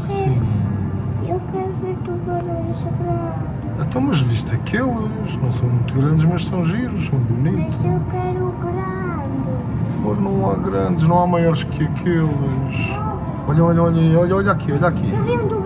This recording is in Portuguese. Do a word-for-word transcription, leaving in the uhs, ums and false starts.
Sim. Eu quero ver tudo agora sagrado. Então, mas viste aqueles? Não são muito grandes, mas são giros, são bonitos. Mas eu quero grandes. Mas não há grandes, não há maiores que aqueles. Olha, olha, olha, olha, olha aqui, olha aqui.